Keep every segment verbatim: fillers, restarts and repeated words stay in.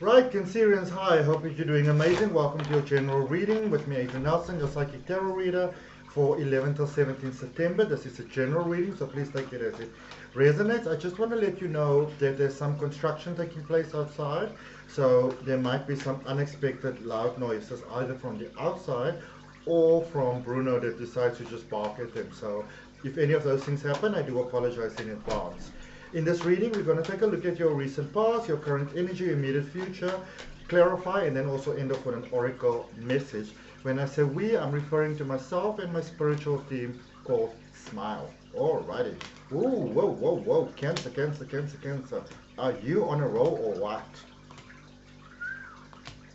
Right, Cancerians, hi, hope you're doing amazing. Welcome to your general reading with me, Adrian Nelson, your psychic tarot reader for eleventh to seventeenth September. This is a general reading, so please take it as it resonates. I just want to let you know that there's some construction taking place outside, so there might be some unexpected loud noises either from the outside or from Bruno that decides to just bark at them. So if any of those things happen, I do apologize in advance. In this reading, we're going to take a look at your recent past, your current energy, immediate future, clarify, and then also end off with an oracle message. When I say we, I'm referring to myself and my spiritual team called Smile. Alrighty. Ooh, whoa, whoa, whoa. Cancer, Cancer, Cancer, Cancer. Are you on a roll or what?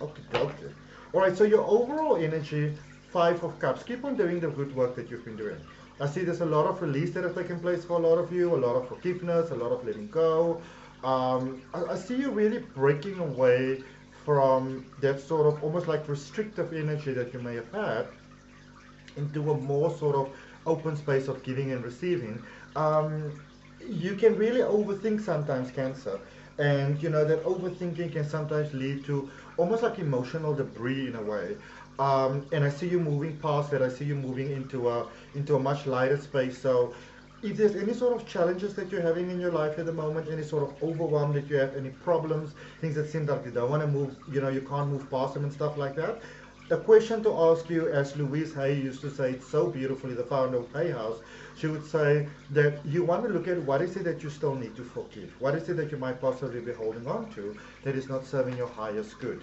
Okay, okay. Alright, so your overall energy, Five of Cups. Keep on doing the good work that you've been doing. I see there's a lot of release that have taken place for a lot of you, a lot of forgiveness, a lot of letting go. Um, I, I see you really breaking away from that sort of almost like restrictive energy that you may have had into a more sort of open space of giving and receiving. Um, you can really overthink sometimes, Cancer. And you know that overthinking can sometimes lead to almost like emotional debris in a way. Um, and I see you moving past that. I see you moving into a into a much lighter space. So if there's any sort of challenges that you're having in your life at the moment, any sort of overwhelm that you have, any problems, things that seem like you don't want to move, you know, you can't move past them and stuff like that, a question to ask you, as Louise Hay used to say it so beautifully, the founder of Hay House, she would say that you want to look at what is it that you still need to forgive, what is it that you might possibly be holding on to that is not serving your highest good.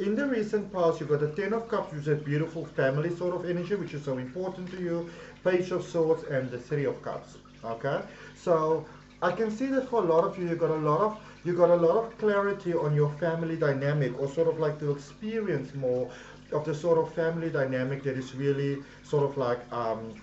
In the recent past, you've got the Ten of Cups, which is a beautiful family sort of energy, which is so important to you, Page of Swords, and the Three of Cups. Okay, so I can see that for a lot of you, you've got a lot of you got a lot of clarity on your family dynamic, or sort of like to experience more of the sort of family dynamic that is really sort of like um,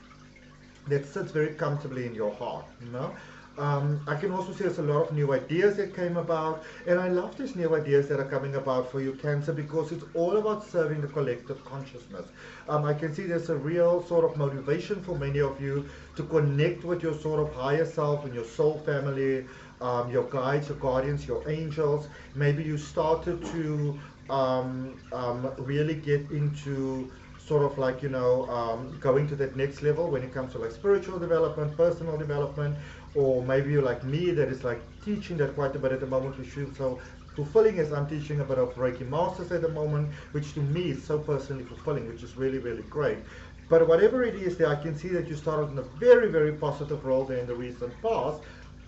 that sits very comfortably in your heart, you know. Um, I can also see there's a lot of new ideas that came about, and I love these new ideas that are coming about for you, Cancer, because it's all about serving the collective consciousness. Um, I can see there's a real sort of motivation for many of you to connect with your sort of higher self and your soul family, um, your guides, your guardians, your angels. Maybe you started to um, um, really get into sort of like, you know, um, going to that next level when it comes to like spiritual development, personal development, or maybe you're like me that is like teaching that quite a bit at the moment, which feels so fulfilling, as I'm teaching a bit of Reiki Masters at the moment, which to me is so personally fulfilling, which is really, really great. But whatever it is there, I can see that you started in a very, very positive role there in the recent past,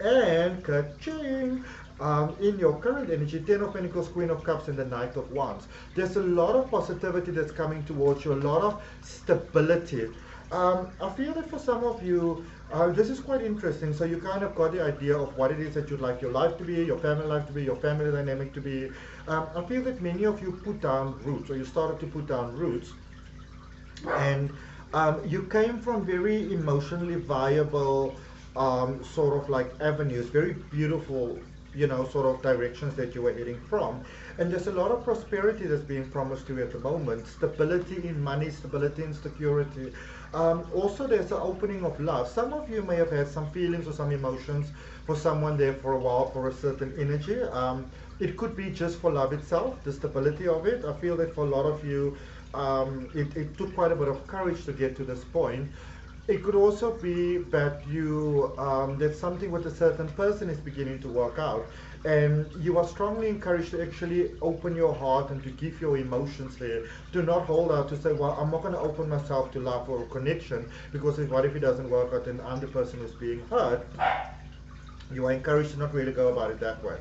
and ka-ching! Um, in your current energy, Ten of Pentacles, Queen of Cups, and the Knight of Wands. There's a lot of positivity that's coming towards you, a lot of stability. Um, I feel that for some of you, uh, this is quite interesting. So you kind of got the idea of what it is that you'd like your life to be, your family life to be, your family dynamic to be. Um, I feel that many of you put down roots, or you started to put down roots. And um, you came from very emotionally viable um, sort of like avenues, very beautiful, you know, sort of directions that you were heading from, and there's a lot of prosperity that's being promised to you at the moment, stability in money, stability in security. Um, also there's an opening of love. Some of you may have had some feelings or some emotions for someone there for a while, for a certain energy. Um, it could be just for love itself, the stability of it. I feel that for a lot of you, um, it, it took quite a bit of courage to get to this point. It could also be that you um, that something with a certain person is beginning to work out, and you are strongly encouraged to actually open your heart and to give your emotions there. Do not hold out to say, well, I'm not going to open myself to love or connection, because if, what if it doesn't work out and I'm the person who's being hurt? You are encouraged to not really go about it that way.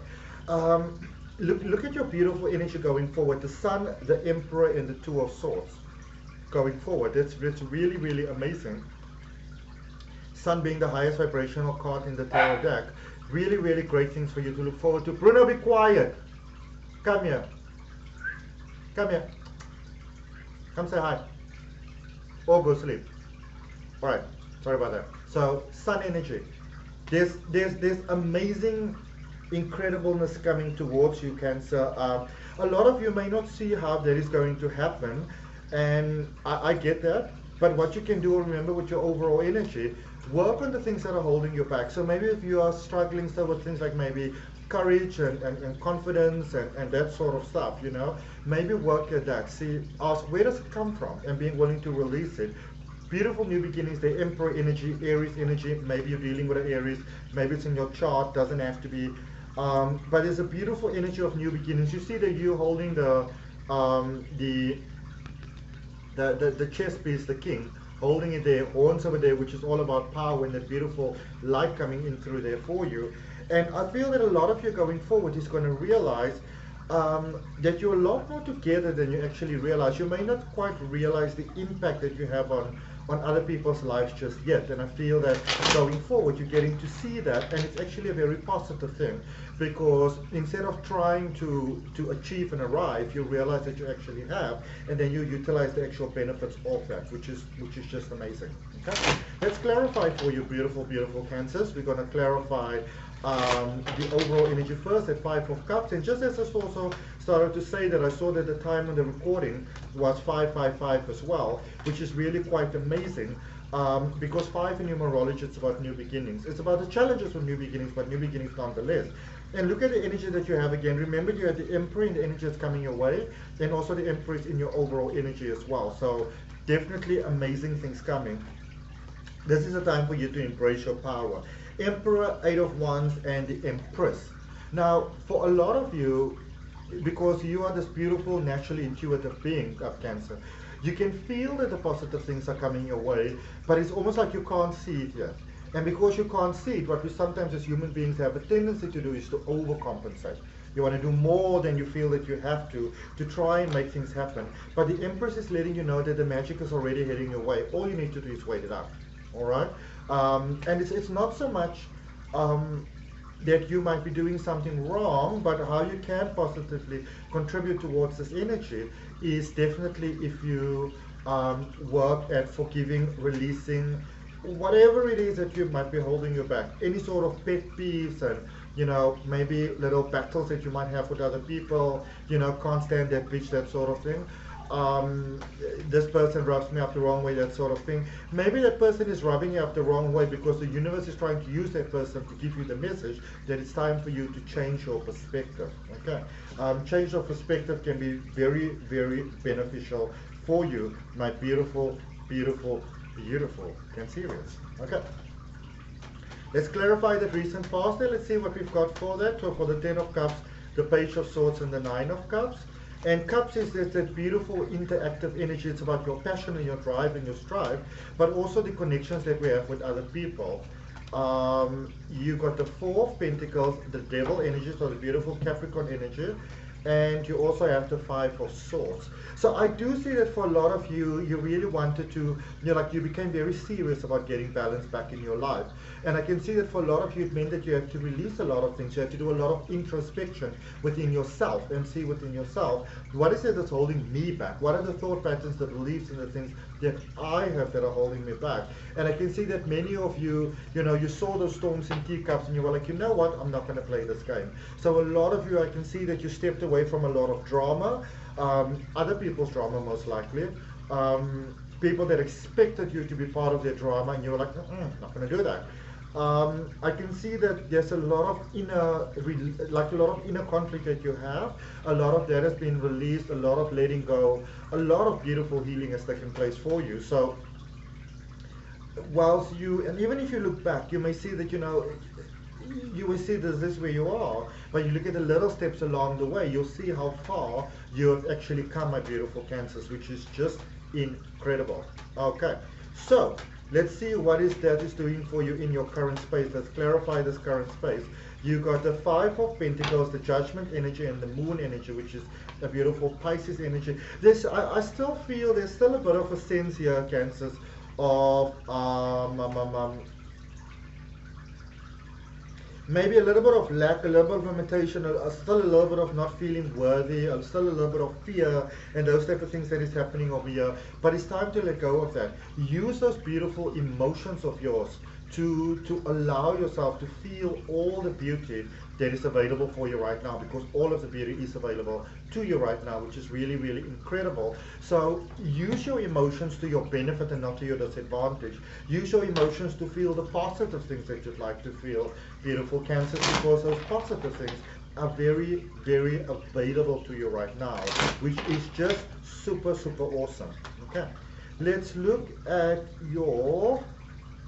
Um, look, look at your beautiful energy going forward, the Sun, the Emperor, and the Two of Swords going forward. That's, that's really, really amazing. Sun being the highest vibrational card in the tarot deck. Really, really great things for you to look forward to. Bruno, be quiet. Come here. Come here. Come say hi. Or go sleep. Alright, sorry about that. So, Sun energy. There's, there's, there's amazing incredibleness coming towards you, Cancer. Uh, a lot of you may not see how that is going to happen, and I, I get that. But what you can do, remember, with your overall energy, work on the things that are holding you back. So maybe if you are struggling still with things like maybe courage and, and, and confidence and, and that sort of stuff, you know. Maybe work at that. See, ask where does it come from and being willing to release it. Beautiful new beginnings, the Emperor energy, Aries energy. Maybe you're dealing with an Aries, maybe it's in your chart, doesn't have to be. Um, but it's a beautiful energy of new beginnings. You see that you holding the, um, the, the, the, the chess piece, the king, holding it there, horns over there, which is all about power and that beautiful light coming in through there for you. And I feel that a lot of you going forward is going to realize um, that you're a lot more together than you actually realize. You may not quite realize the impact that you have on, on other people's lives just yet. And I feel that going forward, you're getting to see that. And it's actually a very positive thing, because instead of trying to, to achieve and arrive, you realize that you actually have, and then you utilize the actual benefits of that, which is, which is just amazing. Okay? Let's clarify for you, beautiful, beautiful Cancers. We're going to clarify um, the overall energy first at Five of Cups. And just as I also started to say that, I saw that the time on the recording was five five five as well, which is really quite amazing. Um, because five in numerology, it's about new beginnings. It's about the challenges with new beginnings, but new beginnings nonetheless. And look at the energy that you have again. Remember, you had the Emperor and the energy that's coming your way, and also the Emperor is in your overall energy as well. So definitely amazing things coming. This is a time for you to embrace your power. Emperor, Eight of Wands, and the Empress. Now, for a lot of you, because you are this beautiful, naturally intuitive being of Cancer, you can feel that the positive things are coming your way, but it's almost like you can't see it yet. And because you can't see it, what we sometimes as human beings have a tendency to do is to overcompensate. You want to do more than you feel that you have to, to try and make things happen. But the Empress is letting you know that the magic is already heading your way. All you need to do is wait it out. All right? Um, and it's, it's not so much um, that you might be doing something wrong, but how you can positively contribute towards this energy is definitely if you um, work at forgiving, releasing, whatever it is that you might be holding you back, any sort of pet peeves and, you know, maybe little battles that you might have with other people, you know, can't stand that bitch, that sort of thing. Um, this person rubs me up the wrong way, that sort of thing. Maybe that person is rubbing you up the wrong way because the universe is trying to use that person to give you the message that it's time for you to change your perspective. Okay, um, change of perspective can be very, very beneficial for you, my beautiful, beautiful, beautiful Cancerians. Okay, let's clarify that recent past there. Let's see what we've got for that. So for the Ten of Cups, the Page of Swords, and the Nine of Cups. And Cups is that, that beautiful interactive energy. It's about your passion and your drive and your strive, but also the connections that we have with other people. Um, you got the Four of Pentacles, the Devil energy, so the beautiful Capricorn energy, and you also have the Five of Swords. So I do see that for a lot of you, you really wanted to, you know, like you became very serious about getting balance back in your life. And I can see that for a lot of you, it meant that you have to release a lot of things. You have to do a lot of introspection within yourself and see within yourself, what is it that's holding me back? What are the thought patterns, the beliefs, and the things that I have that are holding me back? And I can see that many of you, you know, you saw those storms in teacups and you were like, you know what, I'm not going to play this game. So a lot of you, I can see that you stepped away from a lot of drama, um, other people's drama most likely, um, people that expected you to be part of their drama, and you were like, mm-mm, not going to do that. Um, I can see that there's a lot of inner, like a lot of inner conflict that you have. A lot of that has been released, a lot of letting go, a lot of beautiful healing has taken place for you. So, whilst you, and even if you look back, you may see that, you know, you will see this, this where you are, but you look at the little steps along the way, you'll see how far you have actually come, my beautiful Cancers, which is just incredible. Okay, so let's see what is that is doing for you in your current space. Let's clarify this current space. You got the Five of Pentacles, the Judgment energy, and the Moon energy, which is a beautiful Pisces energy. This I, I still feel there's still a bit of a sense here, Cancers, of um, um, um, um maybe a little bit of lack, a little bit of limitation, uh, still a little bit of not feeling worthy, uh, still a little bit of fear, and those type of things that is happening over here. But it's time to let go of that. Use those beautiful emotions of yours to, to allow yourself to feel all the beauty that is available for you right now, because all of the beauty is available to you right now, which is really, really incredible. So use your emotions to your benefit and not to your disadvantage. Use your emotions to feel the positive things that you'd like to feel, beautiful Cancers, because those positive things are very, very available to you right now, which is just super, super awesome. Okay, let's look at your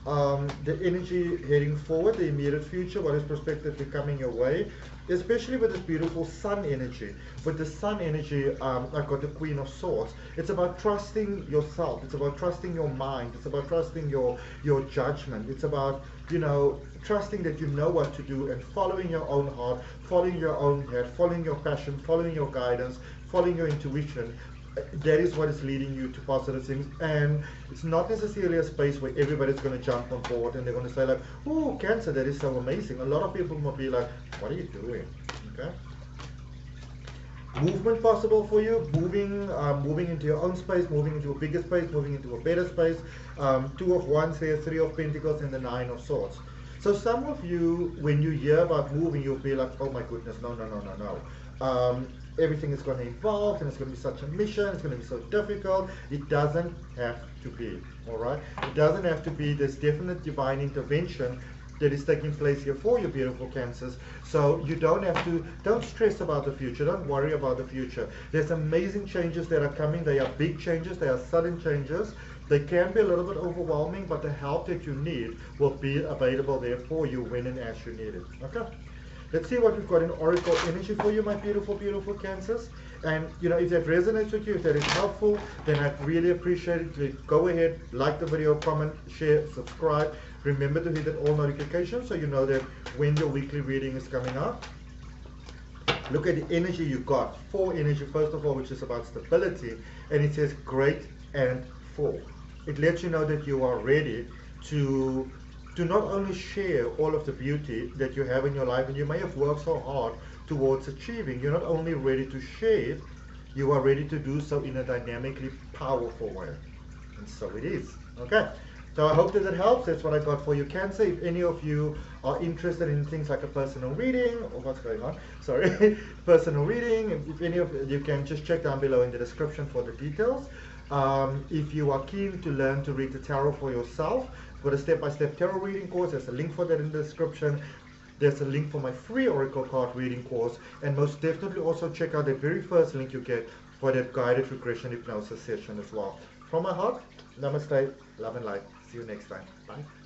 um the energy heading forward, the immediate future, what is prospectively coming your way, especially with this beautiful sun energy. With the sun energy, um I've got the Queen of Swords. It's about trusting yourself, it's about trusting your mind, it's about trusting your your judgment, it's about, you know, trusting that you know what to do and following your own heart, following your own head, following your passion, following your guidance, following your intuition. That is what is leading you to positive things. And it's not necessarily a space where everybody's going to jump on board and they're going to say like, oh, Cancer, that is so amazing. A lot of people might be like, what are you doing? Okay, movement possible for you, moving um, moving into your own space, moving into a bigger space, moving into a better space. um, two of wands there, three of pentacles and the nine of swords. So some of you, when you hear about moving, you'll be like, oh my goodness, no, no, no, no, no. Um, everything is going to evolve and it's going to be such a mission, it's going to be so difficult. It doesn't have to be, all right? It doesn't have to be. There's definite divine intervention that is taking place here for you, beautiful Cancers. So you don't have to, don't stress about the future, don't worry about the future. There's amazing changes that are coming. They are big changes, they are sudden changes. They can be a little bit overwhelming, but the help that you need will be available there for you when and as you need it, okay? Let's see what we've got in Oracle energy for you, my beautiful, beautiful Cancers. And, you know, if that resonates with you, if that is helpful, then I'd really appreciate it. Go ahead, like the video, comment, share, subscribe. Remember to hit that all notifications so you know that when your weekly reading is coming up. Look at the energy you got. Four energy, first of all, which is about stability. And it says great and full. It lets you know that you are ready to... to not only share all of the beauty that you have in your life and you may have worked so hard towards achieving. You're not only ready to share it, you are ready to do so in a dynamically powerful way. And so it is. Okay, so I hope that it helps. That's what I got for you, Cancer. If any of you are interested in things like a personal reading, or what's going on, sorry, personal reading, if any of you can just check down below in the description for the details. Um, if you are keen to learn to read the tarot for yourself, got a step-by-step tarot reading course. There's a link for that in the description. There's a link for my free oracle card reading course, and most definitely also check out the very first link you get for that guided regression hypnosis session as well. From my heart, namaste, love and light. See you next time. Bye.